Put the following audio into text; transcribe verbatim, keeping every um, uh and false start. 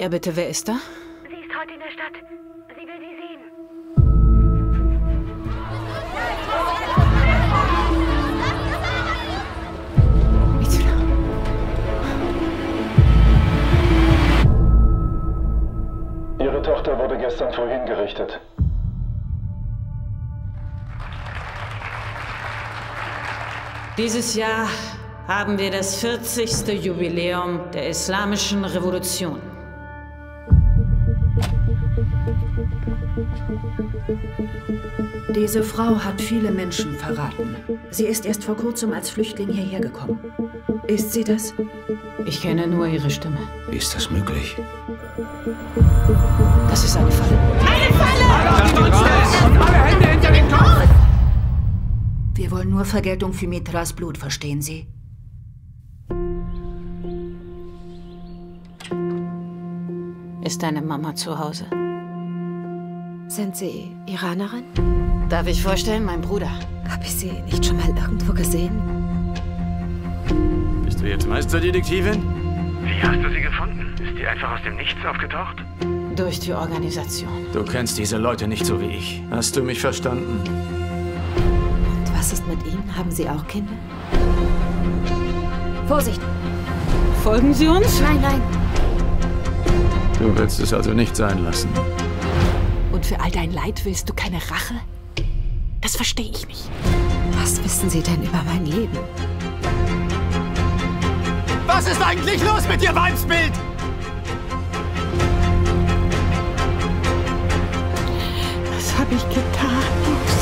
Ja, bitte, wer ist da? Sie ist heute in der Stadt. Sie will Sie sehen. MITRA. Ihre Tochter wurde gestern früh hingerichtet. Dieses Jahr haben wir das vierzigste Jubiläum der Islamischen Revolution. Diese Frau hat viele Menschen verraten. Sie ist erst vor kurzem als Flüchtling hierher gekommen. Ist sie das? Ich kenne nur ihre Stimme. Wie ist das möglich? Das ist eine Falle. Eine Falle! Und alle Hände hinter den Kopf! Wir wollen nur Vergeltung für Mitras Blut, verstehen Sie? Ist deine Mama zu Hause? Sind Sie Iranerin? Darf ich vorstellen, mein Bruder? Hab ich Sie nicht schon mal irgendwo gesehen? Bist du jetzt Meisterdetektivin? Wie hast du sie gefunden? Ist die einfach aus dem Nichts aufgetaucht? Durch die Organisation. Du kennst diese Leute nicht so wie ich. Hast du mich verstanden? Und was ist mit ihnen? Haben sie auch Kinder? Vorsicht! Folgen Sie uns? Nein, nein! Du willst es also nicht sein lassen. Und für all dein Leid willst du keine Rache? Das verstehe ich nicht. Was wissen Sie denn über mein Leben? Was ist eigentlich los mit dir, Weibsbild? Das habe ich getan.